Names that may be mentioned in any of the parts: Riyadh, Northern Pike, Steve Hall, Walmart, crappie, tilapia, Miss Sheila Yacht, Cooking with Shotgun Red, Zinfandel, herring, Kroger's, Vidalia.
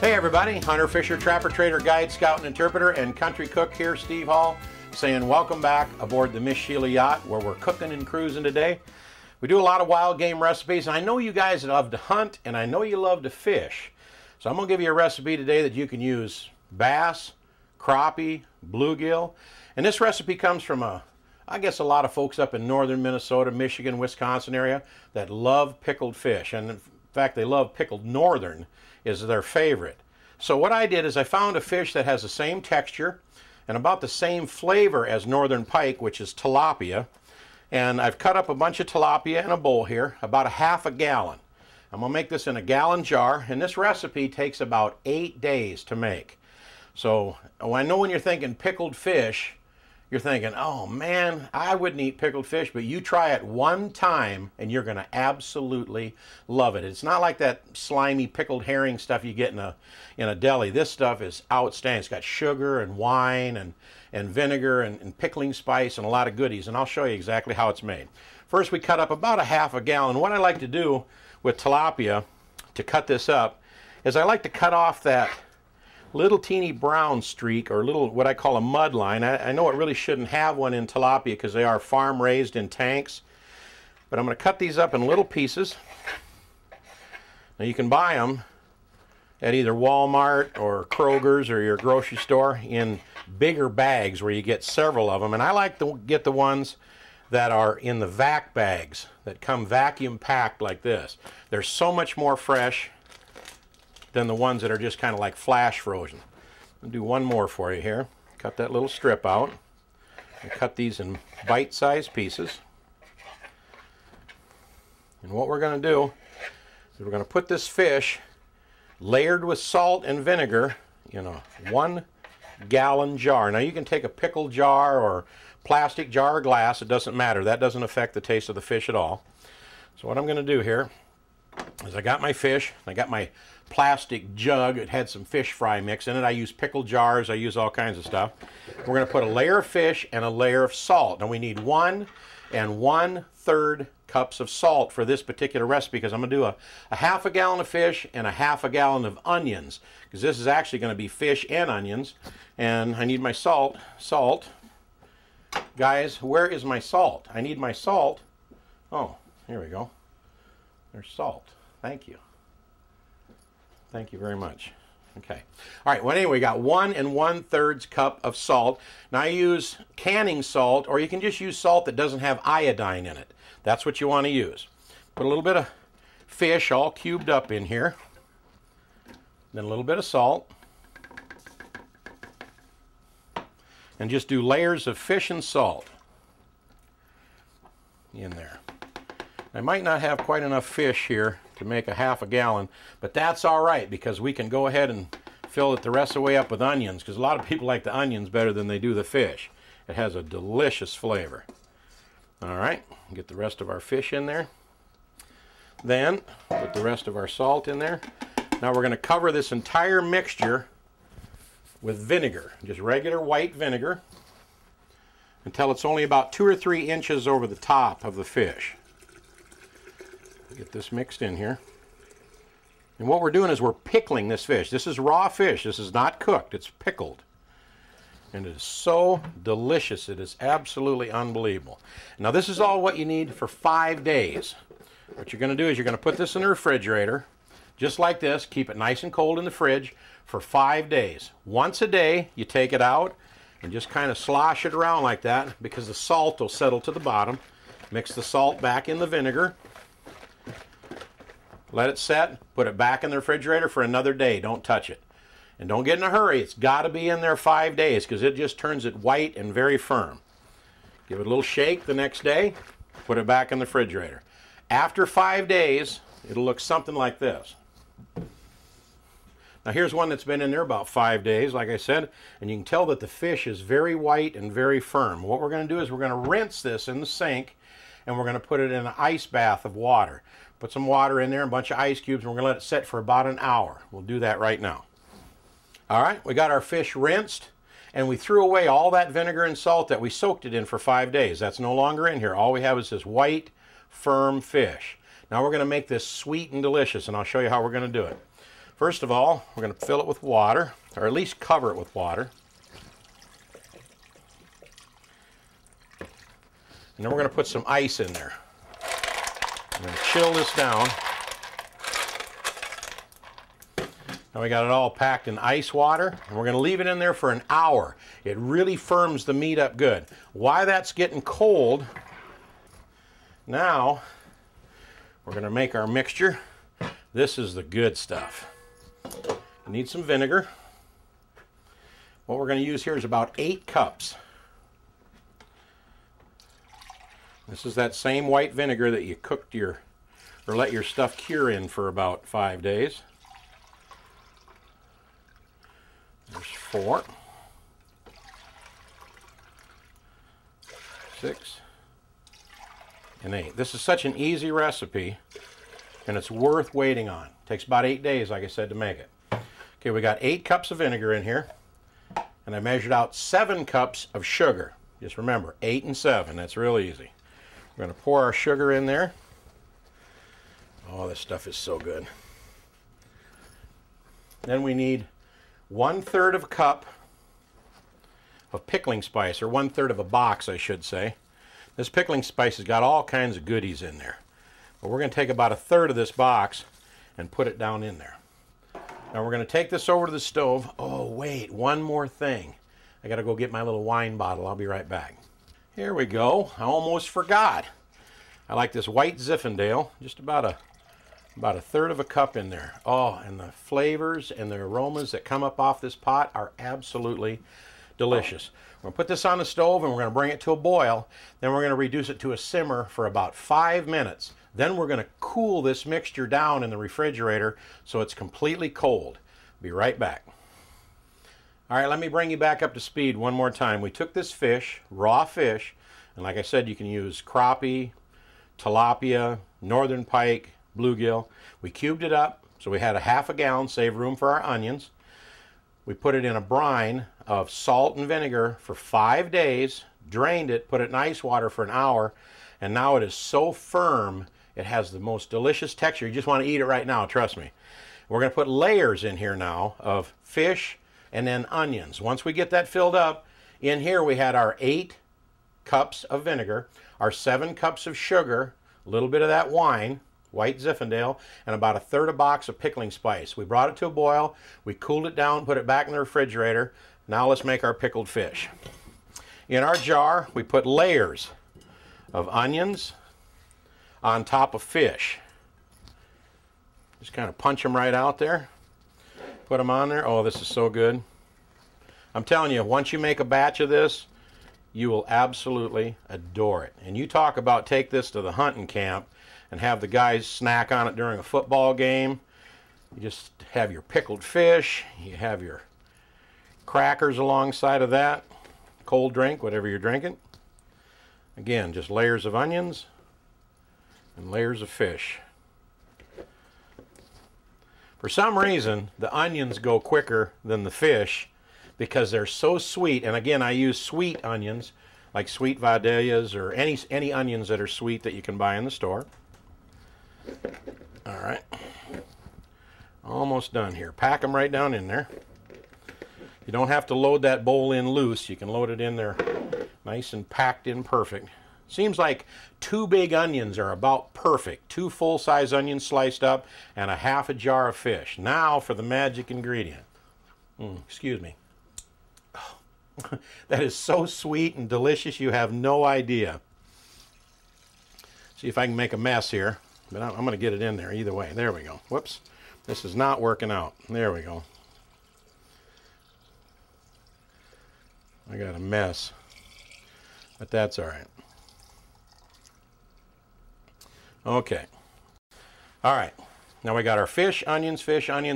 Hey everybody, hunter, fisher, trapper, trader, guide, scout, and interpreter, and country cook here, Steve Hall, saying welcome back aboard the Miss Sheila Yacht, where we're cooking and cruising today. We do a lot of wild game recipes, and I know you guys love to hunt, and I know you love to fish. So I'm going to give you a recipe today that you can use bass, crappie, bluegill, and this recipe comes from I guess a lot of folks up in northern Minnesota, Michigan, Wisconsin area that love pickled fish, and in fact they love pickled northern is their favorite. So what I did is I found a fish that has the same texture and about the same flavor as northern pike, which is tilapia, and I've cut up a bunch of tilapia in a bowl here, about a half a gallon. I'm gonna make this in a gallon jar, and this recipe takes about 8 days to make. So I know when you're thinking pickled fish, you're thinking, oh man, I wouldn't eat pickled fish, but you try it one time and you're gonna absolutely love it. It's not like that slimy pickled herring stuff you get in a deli. This stuff is outstanding. It's got sugar and wine and vinegar and pickling spice and a lot of goodies, and I'll show you exactly how it's made. First, we cut up about a half a gallon. What I like to do with tilapia to cut this up is I like to cut off that little teeny brown streak, or little what I call a mud line. I know it really shouldn't have one in tilapia because they are farm raised in tanks, but I'm going to cut these up in little pieces. Now you can buy them at either Walmart or Kroger's or your grocery store in bigger bags where you get several of them, and I like to get the ones that are in the vac bags that come vacuum packed like this. They're so much more fresh than the ones that are just kind of like flash frozen. I'll do one more for you here. Cut that little strip out and cut these in bite-sized pieces. And what we're going to do is we're going to put this fish layered with salt and vinegar in a 1 gallon jar. Now you can take a pickle jar or plastic jar or glass, it doesn't matter. That doesn't affect the taste of the fish at all. So what I'm going to do here is I got my fish, I got my plastic jug, it had some fish fry mix in it. I use pickle jars, I use all kinds of stuff. We're going to put a layer of fish and a layer of salt. Now we need 1 1/3 cups of salt for this particular recipe because I'm going to do a half a gallon of fish and a half a gallon of onions, because this is actually going to be fish and onions, and I need my salt. Salt. Guys, where is my salt? I need my salt. Oh, here we go. There's salt. Thank you. Thank you very much. Okay. All right. Well, anyway, we got 1 1/3 cup of salt. Now I use canning salt, or you can just use salt that doesn't have iodine in it. That's what you want to use. Put a little bit of fish all cubed up in here. Then a little bit of salt. And just do layers of fish and salt in there. I might not have quite enough fish here to make a half a gallon, but that's all right because we can go ahead and fill it the rest of the way up with onions, because a lot of people like the onions better than they do the fish. It has a delicious flavor. All right, get the rest of our fish in there. Then put the rest of our salt in there. Now we're going to cover this entire mixture with vinegar, just regular white vinegar, until it's only about 2 or 3 inches over the top of the fish. Get this mixed in here, and what we're doing is we're pickling this fish. This is raw fish, this is not cooked, it's pickled, and it is so delicious, it is absolutely unbelievable. Now this is all what you need for 5 days. What you're going to do is you're going to put this in the refrigerator just like this, keep it nice and cold in the fridge for 5 days. Once a day you take it out and just kind of slosh it around like that, because the salt will settle to the bottom. Mix the salt back in the vinegar. Let it set, put it back in the refrigerator for another day. Don't touch it. And don't get in a hurry. It's got to be in there 5 days because it just turns it white and very firm. Give it a little shake the next day, put it back in the refrigerator. After 5 days, it'll look something like this. Now here's one that's been in there about 5 days, like I said, and you can tell that the fish is very white and very firm. What we're going to do is we're going to rinse this in the sink, and we're going to put it in an ice bath of water. Put some water in there, a bunch of ice cubes, and we're going to let it set for about an hour. We'll do that right now. All right, we got our fish rinsed, and we threw away all that vinegar and salt that we soaked it in for 5 days. That's no longer in here. All we have is this white, firm fish. Now we're going to make this sweet and delicious, and I'll show you how we're going to do it. First of all, we're going to fill it with water, or at least cover it with water. And then we're going to put some ice in there. I'm going to chill this down. Now we got it all packed in ice water, and we're going to leave it in there for an hour. It really firms the meat up good. While that's getting cold, now we're going to make our mixture. This is the good stuff. You need some vinegar. What we're going to use here is about 8 cups. This is that same white vinegar that you cooked your, or let your stuff cure in for about 5 days. There's 4, 6, and 8. This is such an easy recipe, and it's worth waiting on. It takes about 8 days, like I said, to make it. Okay, we got 8 cups of vinegar in here, and I measured out 7 cups of sugar. Just remember, 8 and 7, that's real easy. We're going to pour our sugar in there. Oh, this stuff is so good. Then we need 1/3 of a cup of pickling spice, or 1/3 of a box, I should say. This pickling spice has got all kinds of goodies in there. But we're going to take about 1/3 of this box and put it down in there. Now we're going to take this over to the stove. Oh, wait, one more thing. I got to go get my little wine bottle. I'll be right back. Here we go. I almost forgot. I like this white Zinfandel, just about a 1/3 of a cup in there. Oh, and the flavors and the aromas that come up off this pot are absolutely delicious. We're going to put this on the stove, and we're going to bring it to a boil. Then we're going to reduce it to a simmer for about 5 minutes. Then we're going to cool this mixture down in the refrigerator so it's completely cold. Be right back. All right, let me bring you back up to speed one more time. We took this fish, raw fish, and like I said, you can use crappie, tilapia, northern pike, bluegill. We cubed it up, so we had a 1/2 gallon, save room for our onions. We put it in a brine of salt and vinegar for 5 days, drained it, put it in ice water for an hour, and now it is so firm, it has the most delicious texture. You just want to eat it right now, trust me. We're going to put layers in here now of fish, and then onions. Once we get that filled up, in here we had our 8 cups of vinegar, our 7 cups of sugar, a little bit of that wine, white Zinfandel, and about 1/3 a box of pickling spice. We brought it to a boil, we cooled it down, put it back in the refrigerator. Now let's make our pickled fish. In our jar, we put layers of onions on top of fish. Just kind of punch them right out there. Put them on there. Oh, this is so good. I'm telling you, once you make a batch of this, you will absolutely adore it. And you talk about take this to the hunting camp and have the guys snack on it during a football game. You just have your pickled fish, you have your crackers alongside of that, cold drink, whatever you're drinking. Again, just layers of onions and layers of fish. For some reason, the onions go quicker than the fish because they're so sweet. And again, I use sweet onions, like sweet Vidalias or any onions that are sweet that you can buy in the store. All right. Almost done here. Pack them right down in there. You don't have to load that bowl in loose. You can load it in there nice and packed in perfect. Seems like 2 big onions are about perfect. 2 full-size onions sliced up and 1/2 jar of fish. Now for the magic ingredient. Excuse me. Oh, that is so sweet and delicious, you have no idea. See if I can make a mess here, but I'm going to get it in there either way. There we go. Whoops. This is not working out. There we go. I got a mess, but that's all right. Okay. All right. Now we got our fish, onions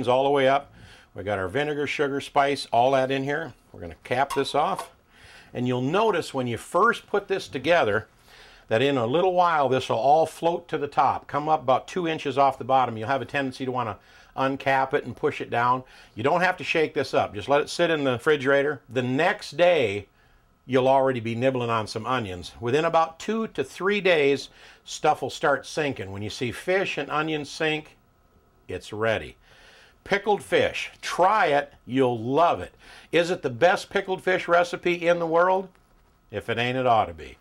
all the way up. We got our vinegar, sugar, spice, all that in here. We're going to cap this off. And you'll notice when you first put this together that in a little while this will all float to the top, come up about 2 inches off the bottom. You'll have a tendency to want to uncap it and push it down. You don't have to shake this up. Just let it sit in the refrigerator. The next day, you'll already be nibbling on some onions. Within about 2 to 3 days, stuff will start sinking. When you see fish and onions sink, it's ready. Pickled fish. Try it. You'll love it. Is it the best pickled fish recipe in the world? If it ain't, it ought to be.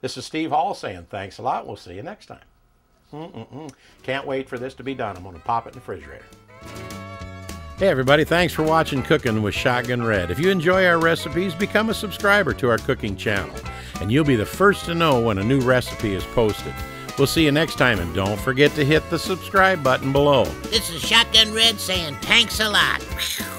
This is Steve Hall saying thanks a lot. We'll see you next time. Can't wait for this to be done. I'm going to pop it in the refrigerator. Hey everybody, thanks for watching Cooking with Shotgun Red. If you enjoy our recipes, become a subscriber to our cooking channel, and you'll be the first to know when a new recipe is posted. We'll see you next time, and don't forget to hit the subscribe button below. This is Shotgun Red saying thanks a lot.